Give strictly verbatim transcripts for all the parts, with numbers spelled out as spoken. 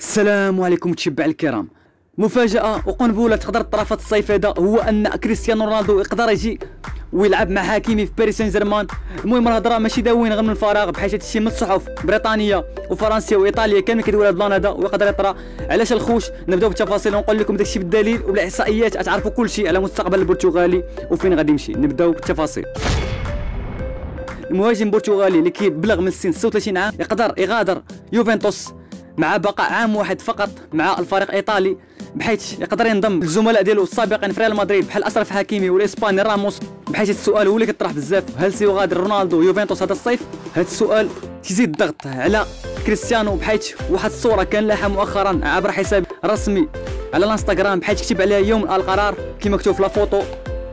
السلام عليكم تشبع الكرام. مفاجأة وقنبلة تقدر الطرفات الصيفية هو أن كريستيانو رونالدو يقدر يجي ويلعب مع حكيمي في باريس سان جيرمان. المهم الهضره ماشي داوين غير من الفراغ، بحيث هذا الشيء من الصحف بريطانيه وفرنسيه وايطاليه كامل كيدويو هذا البلان هذا ويقدر يطرا. علاش الخوش؟ نبداو بالتفاصيل ونقول لكم داك الشيء بالدليل وبالاحصائيات، تعرفوا كل شيء على مستقبل البرتغالي وفين غادي يمشي. نبداو بالتفاصيل. المهاجم البرتغالي اللي كيبلغ من السن ستة وثلاثين عام يقدر يغادر يوفنتوس مع بقاء عام واحد فقط مع الفريق الايطالي، بحيث يقدر ينضم الزملاء ديالو السابقين في ريال مدريد بحال اشرف حكيمي والاسباني راموس. بحيث السؤال هو اللي كيطرح بزاف، هل سيغادر رونالدو يوفنتوس هذا الصيف؟ هذا السؤال تزيد الضغط على كريستيانو، بحيث واحد الصوره كان لاحها مؤخرا عبر حساب رسمي على الانستغرام بحيث كتب عليها يوم القرار كما مكتوب في لافوتو.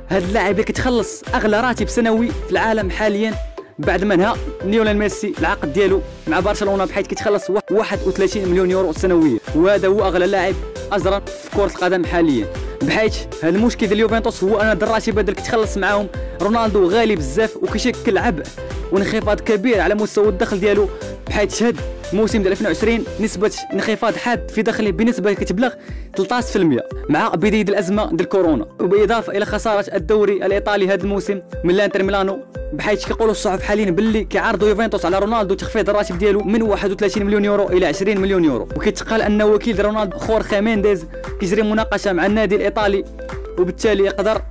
هذا اللاعب اللي كيتخلص اغلى راتب سنوي في العالم حاليا بعد ما نهى ليونيل ميسي العقد ديالو مع برشلونه، بحيث كيتخلص واحد وثلاثين مليون يورو سنويا، وهذا هو اغلى لاعب ازرق في كره القدم حاليا. بحيث هذا المشكل ديال يوفنتوس هو ان هاد الراتب هذا اللي كيتخلص معاهم رونالدو غالي بزاف وكيشكل عبء وانخفاض كبير على مستوى الدخل ديالو، بحيث هاد الموسم ديال ألفين وعشرين نسبه انخفاض حاد في دخله بنسبه كتبلغ ثلاطاش بالمئة مع بدايه الازمه ديال كورونا، وبالاضافه الى خساره الدوري الايطالي هذا الموسم من انتر ميلانو. بحيث كيقولوا الصحف حاليا باللي كيعرضوا يوفنتوس على رونالدو تخفيض الراتب ديالو من واحد وثلاثين مليون يورو الى عشرين مليون يورو، وكيتقال ان وكيل رونالدو خورخي مينديز كيجري مناقشه مع النادي الايطالي وبالتالي يقدر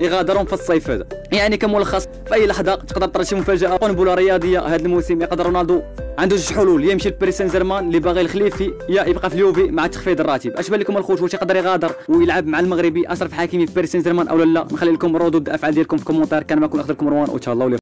يغادرهم في الصيف هذا. يعني كملخص في اي لحظه تقدر طرا شي مفاجاه قنبله رياضيه هذا الموسم. يقدر رونالدو عنده جوج حلول، يمشي لباريس سان جيرمان اللي باغي الخليفي، يا يبقى في اليوفي مع تخفيض الراتب. اش بان لكم الخوت؟ واش يقدر يغادر ويلعب مع المغربي اشرف حكيمي في باريس سان جيرمان او لا؟ نخلي لكم ردود الافعال ديالكم في الكومونتير. كان معكم اخوكم مروان وان شاء الله.